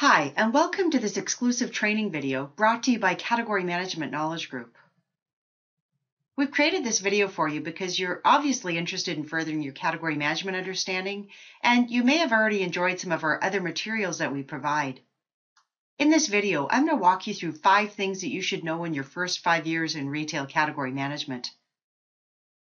Hi, and welcome to this exclusive training video brought to you by Category Management Knowledge Group. We've created this video for you because you're obviously interested in furthering your category management understanding, and you may have already enjoyed some of our other materials that we provide. In this video, I'm going to walk you through 5 things that you should know in your first 5 years in retail category management.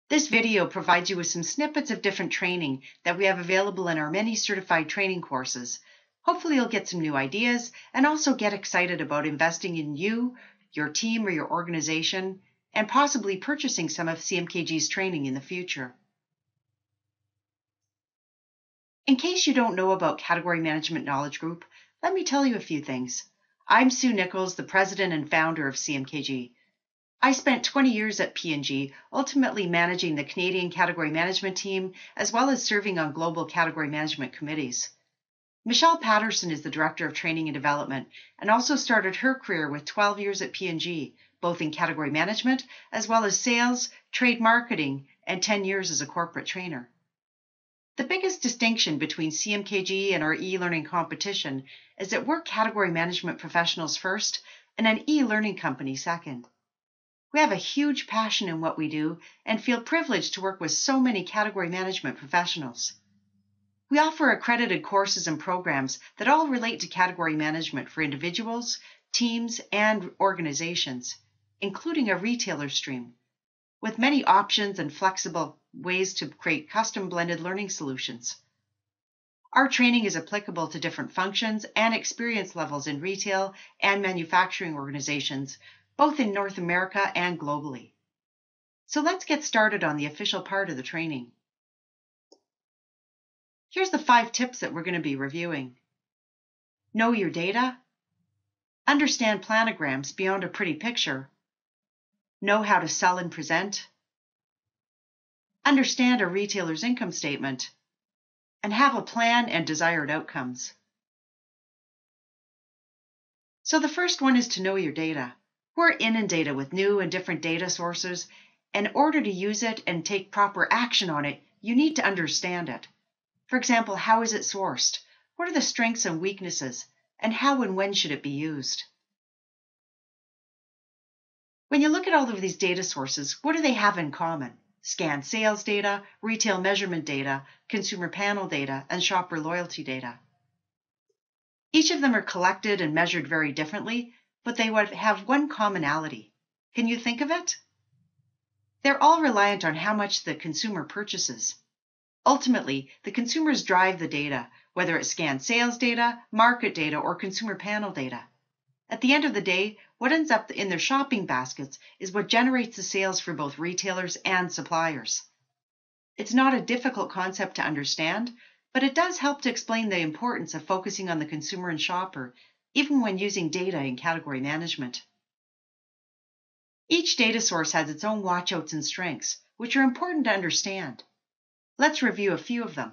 This video provides you with some snippets of different training that we have available in our many certified training courses. Hopefully you'll get some new ideas and also get excited about investing in you, your team, or your organization, and possibly purchasing some of CMKG's training in the future. In case you don't know about Category Management Knowledge Group, let me tell you a few things. I'm Sue Nicholls, the president and founder of CMKG. I spent 20 years at P&G, ultimately managing the Canadian category management team, as well as serving on global category management committees. Michelle Patterson is the Director of Training and Development and also started her career with 12 years at P&G, both in category management as well as sales, trade marketing, and 10 years as a corporate trainer. The biggest distinction between CMKG and our e-learning competition is that we're category management professionals first and an e-learning company second. We have a huge passion in what we do and feel privileged to work with so many category management professionals. We offer accredited courses and programs that all relate to category management for individuals, teams, and organizations, including a retailer stream, with many options and flexible ways to create custom blended learning solutions. Our training is applicable to different functions and experience levels in retail and manufacturing organizations, both in North America and globally. So let's get started on the official part of the training. Here's the 5 tips that we're going to be reviewing. Know your data. Understand planograms beyond a pretty picture. Know how to sell and present. Understand a retailer's income statement. And have a plan and desired outcomes. So the first one is to know your data. We're inundated with new and different data sources. In order to use it and take proper action on it, you need to understand it. For example, how is it sourced? What are the strengths and weaknesses? And how and when should it be used? When you look at all of these data sources, what do they have in common? Scanned sales data, retail measurement data, consumer panel data, and shopper loyalty data. Each of them are collected and measured very differently, but they have one commonality. Can you think of it? They're all reliant on how much the consumer purchases. Ultimately, the consumers drive the data, whether it's scanned sales data, market data, or consumer panel data. At the end of the day, what ends up in their shopping baskets is what generates the sales for both retailers and suppliers. It's not a difficult concept to understand, but it does help to explain the importance of focusing on the consumer and shopper, even when using data in category management. Each data source has its own watchouts and strengths, which are important to understand. Let's review a few of them.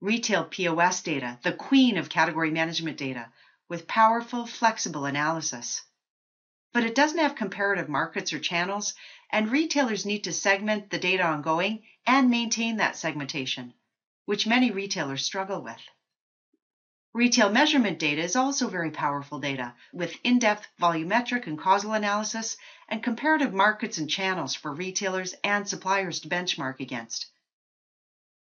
Retail POS data, the queen of category management data, with powerful, flexible analysis. But it doesn't have comparative markets or channels, and retailers need to segment the data ongoing and maintain that segmentation, which many retailers struggle with. Retail measurement data is also very powerful data, with in-depth volumetric and causal analysis and comparative markets and channels for retailers and suppliers to benchmark against.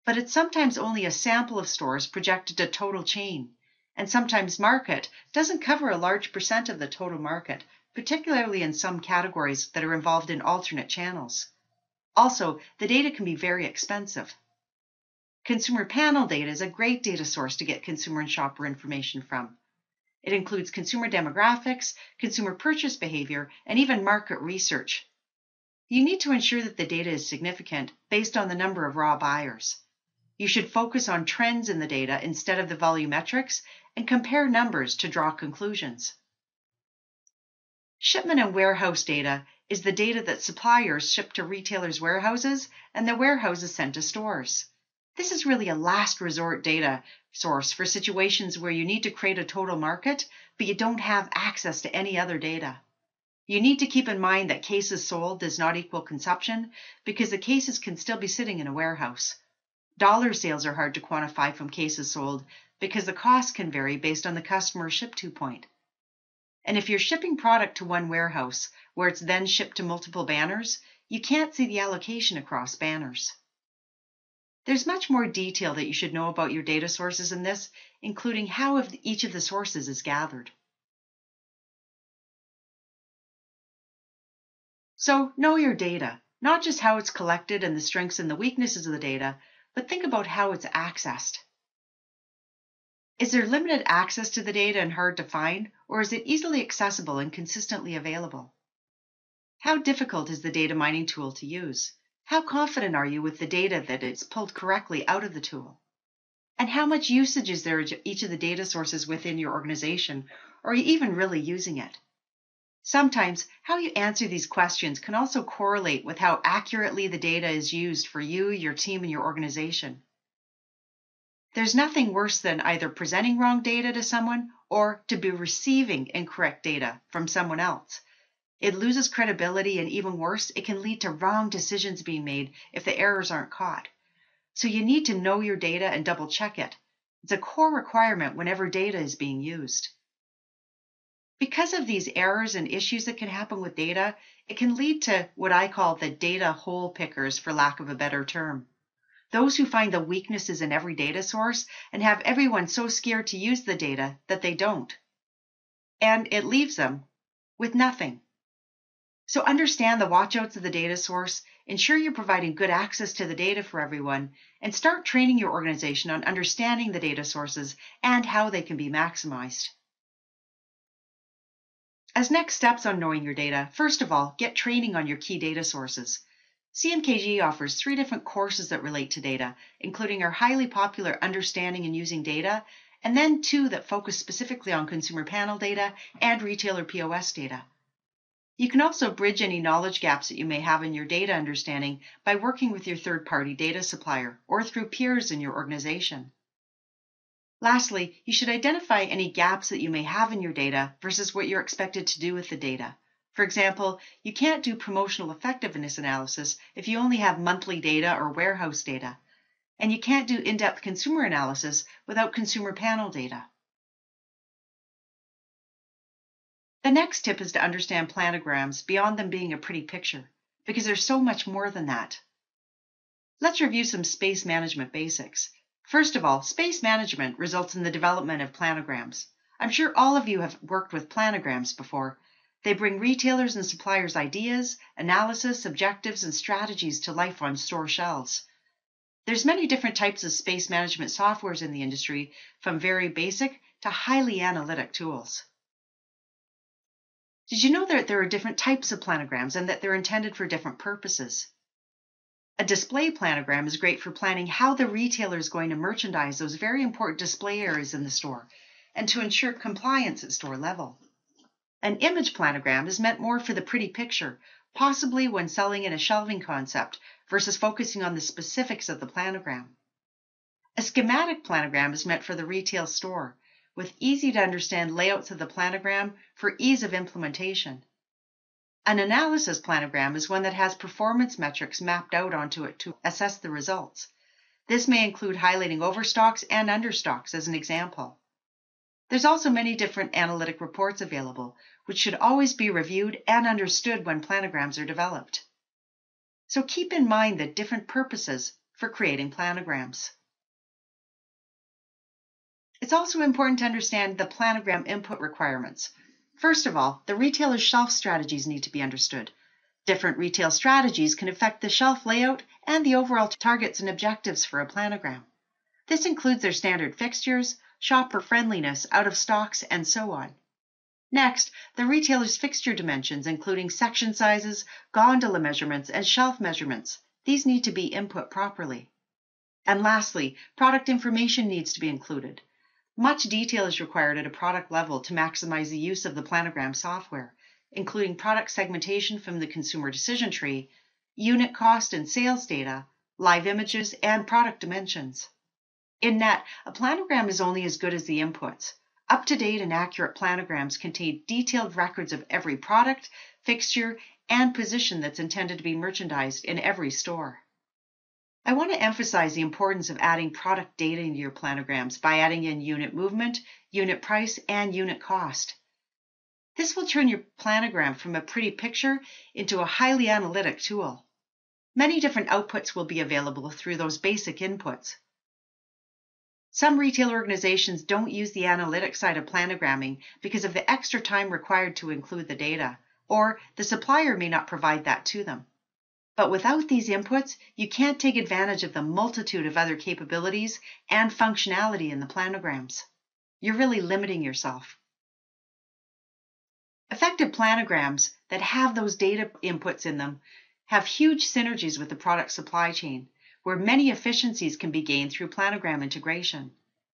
But it's sometimes only a sample of stores projected to total chain, and sometimes market doesn't cover a large percent of the total market, particularly in some categories that are involved in alternate channels. Also, the data can be very expensive. Consumer panel data is a great data source to get consumer and shopper information from. It includes consumer demographics, consumer purchase behavior, and even market research. You need to ensure that the data is significant based on the number of raw buyers. You should focus on trends in the data instead of the volumetrics and compare numbers to draw conclusions. Shipment and warehouse data is the data that suppliers ship to retailers' warehouses and the warehouses send to stores. This is really a last resort data source for situations where you need to create a total market, but you don't have access to any other data. You need to keep in mind that cases sold does not equal consumption because the cases can still be sitting in a warehouse. Dollar sales are hard to quantify from cases sold because the cost can vary based on the customer ship-to point. And if you're shipping product to one warehouse, where it's then shipped to multiple banners, you can't see the allocation across banners. There's much more detail that you should know about your data sources in this, including how each of the sources is gathered. So, know your data, not just how it's collected and the strengths and the weaknesses of the data, but think about how it's accessed. Is there limited access to the data and hard to find, or is it easily accessible and consistently available? How difficult is the data mining tool to use? How confident are you with the data that it's pulled correctly out of the tool? And how much usage is there of each of the data sources within your organization, or are you even really using it? Sometimes, how you answer these questions can also correlate with how accurately the data is used for you, your team, and your organization. There's nothing worse than either presenting wrong data to someone or to be receiving incorrect data from someone else. It loses credibility, and even worse, it can lead to wrong decisions being made if the errors aren't caught. So you need to know your data and double-check it. It's a core requirement whenever data is being used. Because of these errors and issues that can happen with data, it can lead to what I call the data hole pickers, for lack of a better term. Those who find the weaknesses in every data source and have everyone so scared to use the data that they don't. And it leaves them with nothing. So understand the watchouts of the data source, ensure you're providing good access to the data for everyone, and start training your organization on understanding the data sources and how they can be maximized. As next steps on knowing your data, first of all, get training on your key data sources. CMKG offers 3 different courses that relate to data, including our highly popular Understanding and Using Data, and then 2 that focus specifically on consumer panel data and retailer POS data. You can also bridge any knowledge gaps that you may have in your data understanding by working with your third-party data supplier or through peers in your organization. Lastly, you should identify any gaps that you may have in your data versus what you're expected to do with the data. For example, you can't do promotional effectiveness analysis if you only have monthly data or warehouse data, and you can't do in-depth consumer analysis without consumer panel data. The next tip is to understand planograms beyond them being a pretty picture, because there's so much more than that. Let's review some space management basics. First of all, space management results in the development of planograms. I'm sure all of you have worked with planograms before. They bring retailers and suppliers ideas, analysis, objectives, and strategies to life on store shelves. There's many different types of space management softwares in the industry, from very basic to highly analytic tools. Did you know that there are different types of planograms and that they're intended for different purposes? A display planogram is great for planning how the retailer is going to merchandise those very important display areas in the store and to ensure compliance at store level. An image planogram is meant more for the pretty picture, possibly when selling in a shelving concept versus focusing on the specifics of the planogram. A schematic planogram is meant for the retail store, with easy-to-understand layouts of the planogram for ease of implementation. An analysis planogram is one that has performance metrics mapped out onto it to assess the results. This may include highlighting overstocks and understocks as an example. There's also many different analytic reports available, which should always be reviewed and understood when planograms are developed. So keep in mind the different purposes for creating planograms. It's also important to understand the planogram input requirements. First of all, the retailer's shelf strategies need to be understood. Different retail strategies can affect the shelf layout and the overall targets and objectives for a planogram. This includes their standard fixtures, shopper friendliness, out of stocks, and so on. Next, the retailer's fixture dimensions, including section sizes, gondola measurements, and shelf measurements. These need to be input properly. And lastly, product information needs to be included. Much detail is required at a product level to maximize the use of the planogram software, including product segmentation from the consumer decision tree, unit cost and sales data, live images, and product dimensions. In net, a planogram is only as good as the inputs. Up-to-date and accurate planograms contain detailed records of every product, fixture, and position that's intended to be merchandised in every store. I want to emphasize the importance of adding product data into your planograms by adding in unit movement, unit price, and unit cost. This will turn your planogram from a pretty picture into a highly analytic tool. Many different outputs will be available through those basic inputs. Some retail organizations don't use the analytic side of planogramming because of the extra time required to include the data, or the supplier may not provide that to them. But without these inputs, you can't take advantage of the multitude of other capabilities and functionality in the planograms. You're really limiting yourself. Effective planograms that have those data inputs in them have huge synergies with the product supply chain, where many efficiencies can be gained through planogram integration.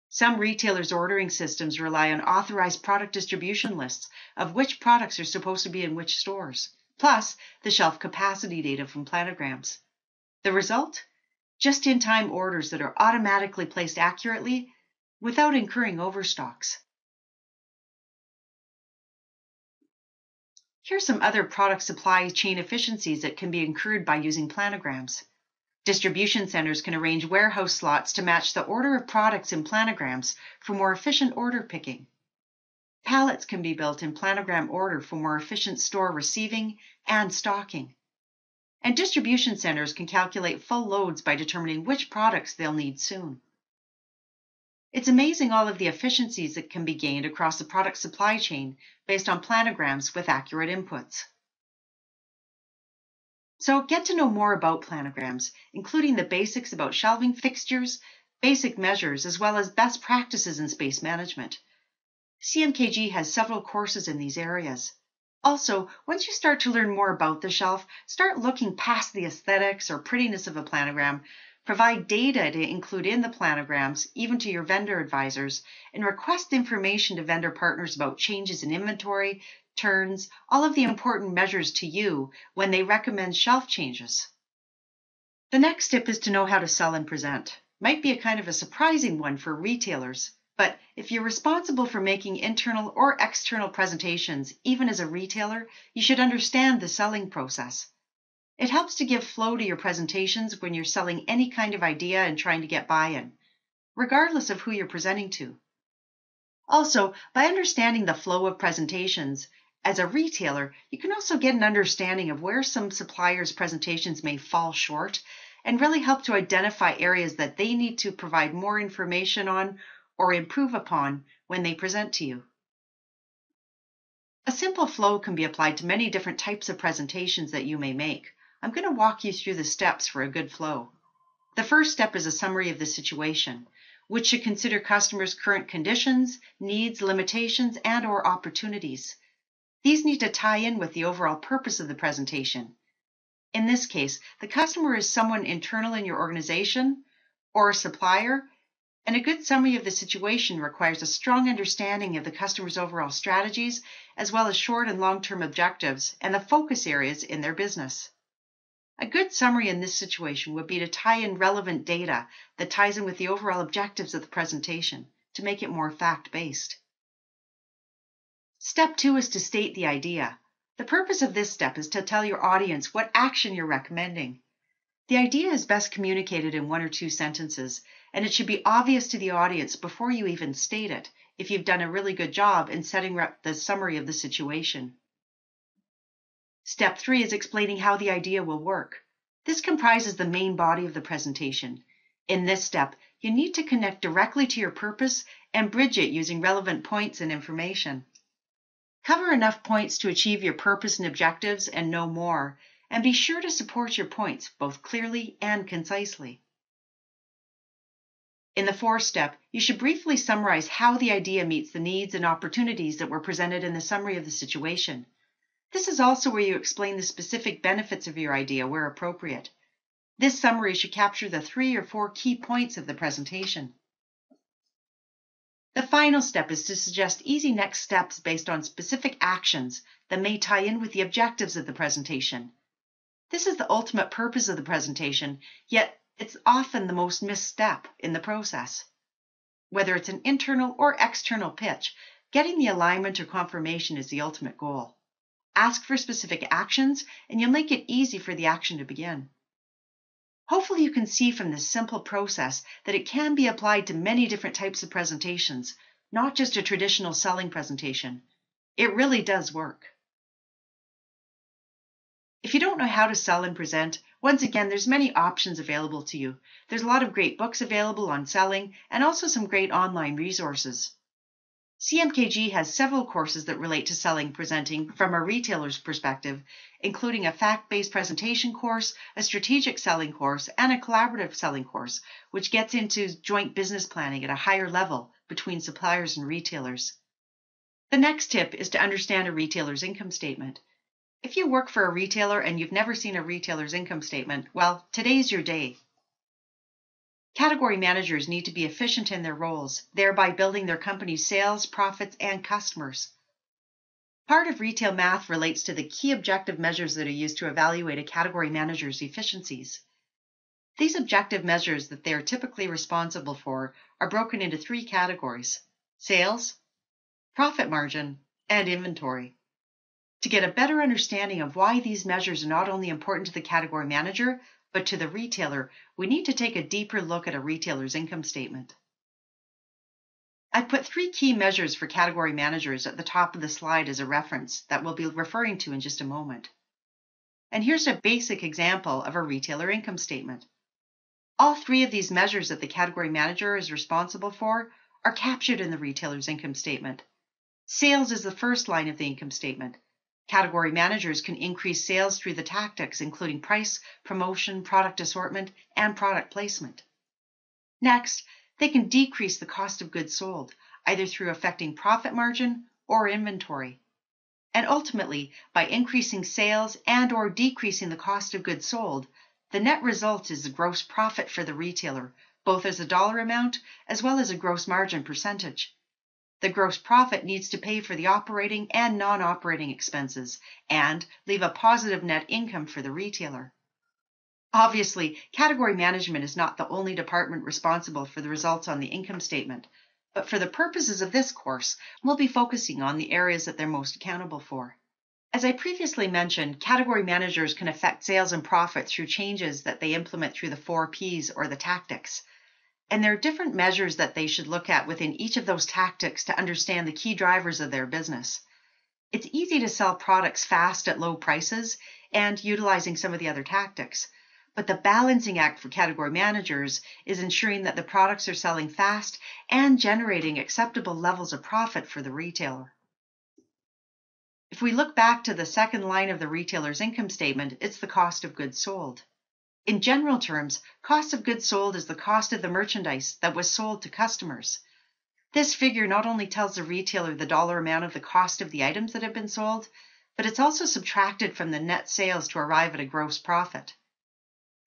Some retailers' ordering systems rely on authorized product distribution lists of which products are supposed to be in which stores, plus the shelf capacity data from planograms. The result? Just-in-time orders that are automatically placed accurately without incurring overstocks. Here's some other product supply chain efficiencies that can be incurred by using planograms. Distribution centers can arrange warehouse slots to match the order of products in planograms for more efficient order picking. Pallets can be built in planogram order for more efficient store receiving and stocking. And distribution centers can calculate full loads by determining which products they'll need soon. It's amazing all of the efficiencies that can be gained across the product supply chain based on planograms with accurate inputs. So get to know more about planograms, including the basics about shelving fixtures, basic measures, as well as best practices in space management. CMKG has several courses in these areas. Also, once you start to learn more about the shelf, start looking past the aesthetics or prettiness of a planogram, provide data to include in the planograms, even to your vendor advisors, and request information to vendor partners about changes in inventory, turns, all of the important measures to you when they recommend shelf changes. The next tip is to know how to sell and present. Might be a kind of a surprising one for retailers, but if you're responsible for making internal or external presentations, even as a retailer, you should understand the selling process. It helps to give flow to your presentations when you're selling any kind of idea and trying to get buy-in, regardless of who you're presenting to. Also, by understanding the flow of presentations, as a retailer, you can also get an understanding of where some suppliers' presentations may fall short and really help to identify areas that they need to provide more information on or improve upon when they present to you. A simple flow can be applied to many different types of presentations that you may make. I'm going to walk you through the steps for a good flow. The first step is a summary of the situation, which should consider customers' current conditions, needs, limitations, and/or opportunities. These need to tie in with the overall purpose of the presentation. In this case, the customer is someone internal in your organization or a supplier, and a good summary of the situation requires a strong understanding of the customer's overall strategies, as well as short and long-term objectives and the focus areas in their business. A good summary in this situation would be to tie in relevant data that ties in with the overall objectives of the presentation to make it more fact-based. Step 2 is to state the idea. The purpose of this step is to tell your audience what action you're recommending. The idea is best communicated in 1 or 2 sentences, and it should be obvious to the audience before you even state it if you've done a really good job in setting up the summary of the situation. Step 3 is explaining how the idea will work. This comprises the main body of the presentation. In this step, you need to connect directly to your purpose and bridge it using relevant points and information. Cover enough points to achieve your purpose and objectives and no more, and be sure to support your points both clearly and concisely. In the fourth step, you should briefly summarize how the idea meets the needs and opportunities that were presented in the summary of the situation. This is also where you explain the specific benefits of your idea where appropriate. This summary should capture the 3 or 4 key points of the presentation. The final step is to suggest easy next steps based on specific actions that may tie in with the objectives of the presentation. This is the ultimate purpose of the presentation, yet it's often the most missed step in the process. Whether it's an internal or external pitch, getting the alignment or confirmation is the ultimate goal. Ask for specific actions, and you'll make it easy for the action to begin. Hopefully you can see from this simple process that it can be applied to many different types of presentations, not just a traditional selling presentation. It really does work. If you don't know how to sell and present, once again, there's many options available to you. There's a lot of great books available on selling and also some great online resources. CMKG has several courses that relate to selling presenting from a retailer's perspective, including a fact-based presentation course, a strategic selling course, and a collaborative selling course, which gets into joint business planning at a higher level between suppliers and retailers. The next tip is to understand a retailer's income statement. If you work for a retailer and you've never seen a retailer's income statement, well, today's your day. Category managers need to be efficient in their roles, thereby building their company's sales, profits, and customers. Part of retail math relates to the key objective measures that are used to evaluate a category manager's efficiencies. These objective measures that they are typically responsible for are broken into three categories: sales, profit margin, and inventory. To get a better understanding of why these measures are not only important to the category manager, but to the retailer, we need to take a deeper look at a retailer's income statement. I put three key measures for category managers at the top of the slide as a reference that we'll be referring to in just a moment. And here's a basic example of a retailer income statement. All three of these measures that the category manager is responsible for are captured in the retailer's income statement. Sales is the first line of the income statement. Category managers can increase sales through the tactics, including price, promotion, product assortment, and product placement. Next, they can decrease the cost of goods sold, either through affecting profit margin or inventory. And ultimately, by increasing sales and/or decreasing the cost of goods sold, the net result is the gross profit for the retailer, both as a dollar amount as well as a gross margin percentage. The gross profit needs to pay for the operating and non-operating expenses and leave a positive net income for the retailer. Obviously, category management is not the only department responsible for the results on the income statement, but for the purposes of this course, we'll be focusing on the areas that they're most accountable for. As I previously mentioned, category managers can affect sales and profit through changes that they implement through the 4 P's or the tactics. And there are different measures that they should look at within each of those tactics to understand the key drivers of their business. It's easy to sell products fast at low prices and utilizing some of the other tactics, but the balancing act for category managers is ensuring that the products are selling fast and generating acceptable levels of profit for the retailer. If we look back to the second line of the retailer's income statement, it's the cost of goods sold. In general terms, cost of goods sold is the cost of the merchandise that was sold to customers. This figure not only tells the retailer the dollar amount of the cost of the items that have been sold, but it's also subtracted from the net sales to arrive at a gross profit.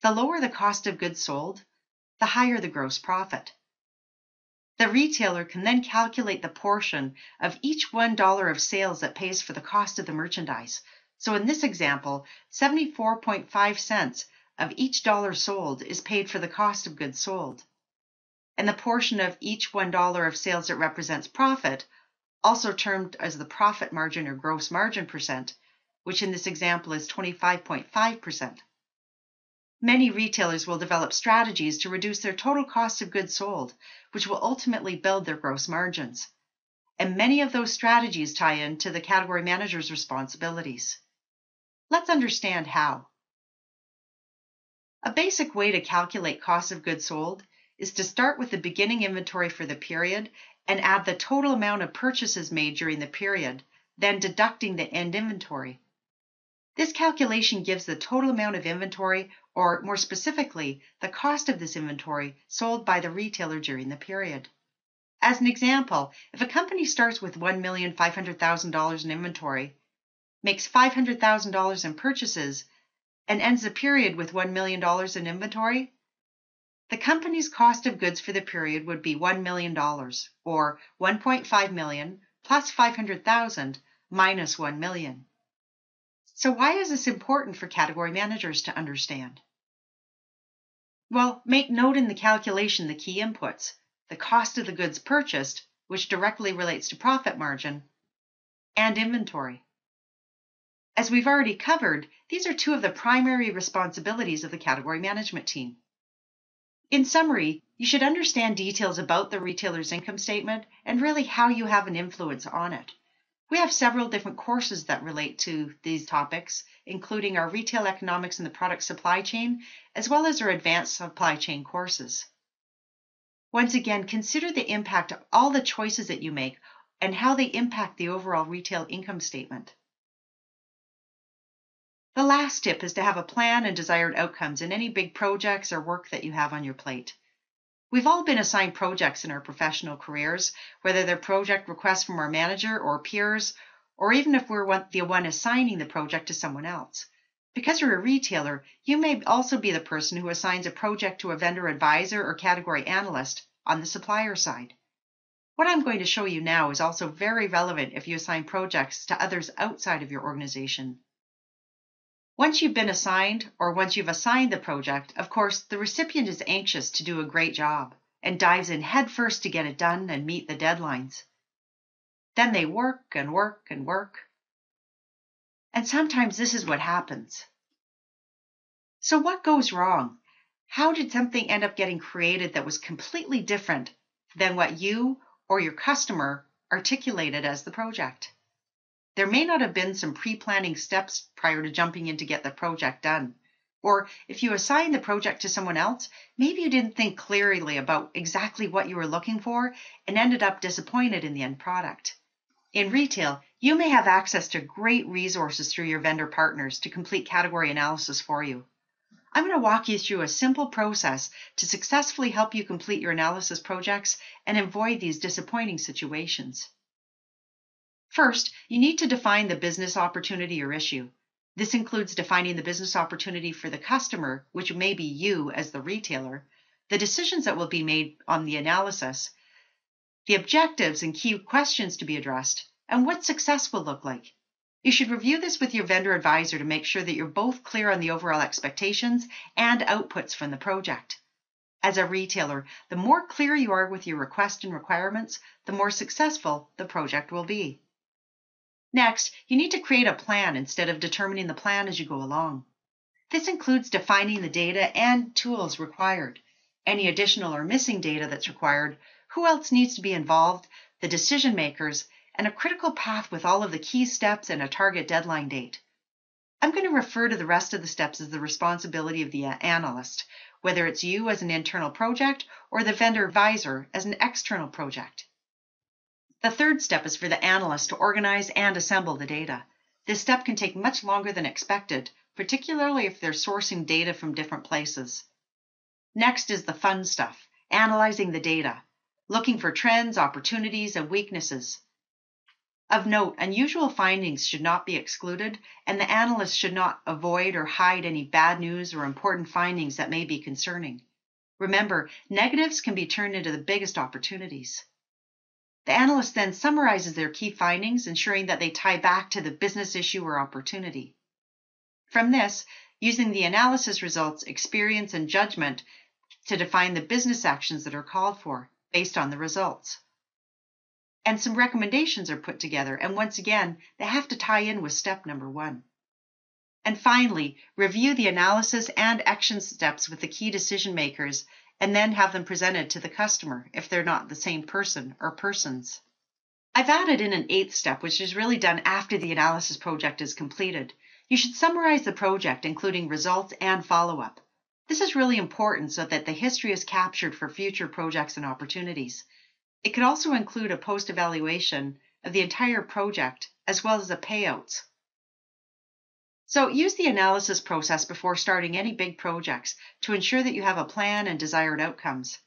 The lower the cost of goods sold, the higher the gross profit. The retailer can then calculate the portion of each $1 of sales that pays for the cost of the merchandise. So in this example, 74.5 cents of each dollar sold is paid for the cost of goods sold, and the portion of each $1 of sales that represents profit, also termed as the profit margin or gross margin percent, which in this example is 25.5%. Many retailers will develop strategies to reduce their total cost of goods sold, which will ultimately build their gross margins, and many of those strategies tie in to the category manager's responsibilities. Let's understand how. A basic way to calculate cost of goods sold is to start with the beginning inventory for the period and add the total amount of purchases made during the period, then deducting the end inventory. This calculation gives the total amount of inventory, or more specifically, the cost of this inventory sold by the retailer during the period. As an example, if a company starts with $1,500,000 in inventory, makes $500,000 in purchases, and ends the period with $1 million in inventory, the company's cost of goods for the period would be $1 million, or $1.5 million plus $500,000 minus $1 million. So why is this important for category managers to understand? Well, make note in the calculation the key inputs: the cost of the goods purchased, which directly relates to profit margin, and inventory. As we've already covered, these are two of the primary responsibilities of the category management team. In summary, you should understand details about the retailer's income statement and really how you have an influence on it. We have several different courses that relate to these topics, including our Retail Economics and the Product Supply Chain, as well as our Advanced Supply Chain courses. Once again, consider the impact of all the choices that you make and how they impact the overall retail income statement. The last tip is to have a plan and desired outcomes in any big projects or work that you have on your plate. We've all been assigned projects in our professional careers, whether they're project requests from our manager or peers, or even if we're the one assigning the project to someone else. Because you're a retailer, you may also be the person who assigns a project to a vendor advisor or category analyst on the supplier side. What I'm going to show you now is also very relevant if you assign projects to others outside of your organization. Once you've been assigned, or once you've assigned the project, of course, the recipient is anxious to do a great job and dives in headfirst to get it done and meet the deadlines. Then they work and work and work. And sometimes this is what happens. So what goes wrong? How did something end up getting created that was completely different than what you or your customer articulated as the project? There may not have been some pre-planning steps prior to jumping in to get the project done. Or if you assign the project to someone else, maybe you didn't think clearly about exactly what you were looking for and ended up disappointed in the end product. In retail, you may have access to great resources through your vendor partners to complete category analysis for you. I'm going to walk you through a simple process to successfully help you complete your analysis projects and avoid these disappointing situations. First, you need to define the business opportunity or issue. This includes defining the business opportunity for the customer, which may be you as the retailer, the decisions that will be made on the analysis, the objectives and key questions to be addressed, and what success will look like. You should review this with your vendor advisor to make sure that you're both clear on the overall expectations and outputs from the project. As a retailer, the more clear you are with your request and requirements, the more successful the project will be. Next, you need to create a plan instead of determining the plan as you go along. This includes defining the data and tools required, any additional or missing data that's required, who else needs to be involved, the decision makers, and a critical path with all of the key steps and a target deadline date. I'm going to refer to the rest of the steps as the responsibility of the analyst, whether it's you as an internal project or the vendor advisor as an external project. The third step is for the analyst to organize and assemble the data. This step can take much longer than expected, particularly if they're sourcing data from different places. Next is the fun stuff, analyzing the data, looking for trends, opportunities, and weaknesses. Of note, unusual findings should not be excluded, and the analyst should not avoid or hide any bad news or important findings that may be concerning. Remember, negatives can be turned into the biggest opportunities. The analyst then summarizes their key findings, ensuring that they tie back to the business issue or opportunity. From this, using the analysis results, experience, and judgment to define the business actions that are called for based on the results. And some recommendations are put together, and once again, they have to tie in with step number one. And finally, review the analysis and action steps with the key decision makers, and then have them presented to the customer if they're not the same person or persons. I've added in an eighth step, which is really done after the analysis project is completed. You should summarize the project, including results and follow-up. This is really important so that the history is captured for future projects and opportunities. It could also include a post-evaluation of the entire project, as well as the payouts. So use the analysis process before starting any big projects to ensure that you have a plan and desired outcomes.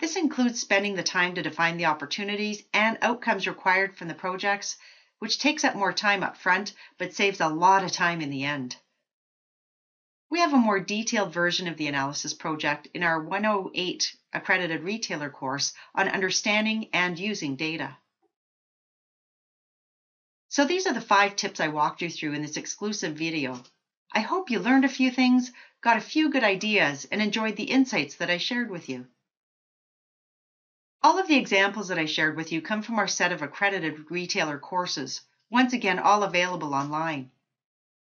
This includes spending the time to define the opportunities and outcomes required from the projects, which takes up more time up front, but saves a lot of time in the end. We have a more detailed version of the analysis project in our 108 accredited retailer course on understanding and using data. So these are the 5 tips I walked you through in this exclusive video. I hope you learned a few things, got a few good ideas, and enjoyed the insights that I shared with you. All of the examples that I shared with you come from our set of accredited retailer courses, once again all available online.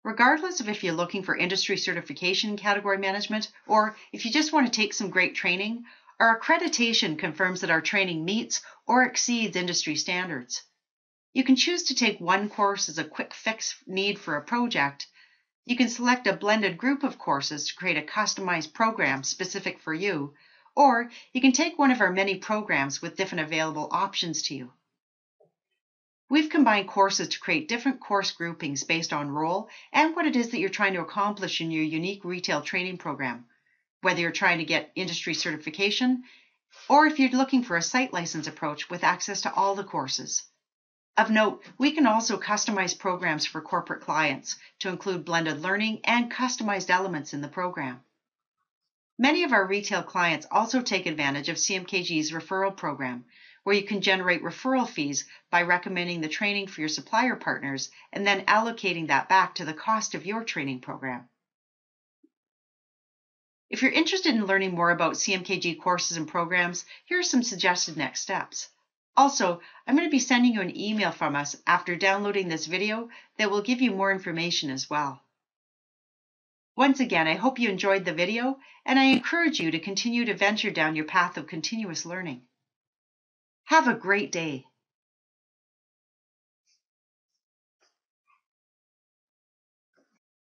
Regardless of if you're looking for industry certification in category management or if you just want to take some great training, our accreditation confirms that our training meets or exceeds industry standards. You can choose to take one course as a quick fix need for a project. You can select a blended group of courses to create a customized program specific for you, or you can take one of our many programs with different available options to you. We've combined courses to create different course groupings based on role and what it is that you're trying to accomplish in your unique retail training program, whether you're trying to get industry certification or if you're looking for a site license approach with access to all the courses. Of note, we can also customize programs for corporate clients to include blended learning and customized elements in the program. Many of our retail clients also take advantage of CMKG's referral program, where you can generate referral fees by recommending the training for your supplier partners and then allocating that back to the cost of your training program. If you're interested in learning more about CMKG courses and programs, here are some suggested next steps. Also, I'm going to be sending you an email from us after downloading this video that will give you more information as well. Once again, I hope you enjoyed the video, and I encourage you to continue to venture down your path of continuous learning. Have a great day.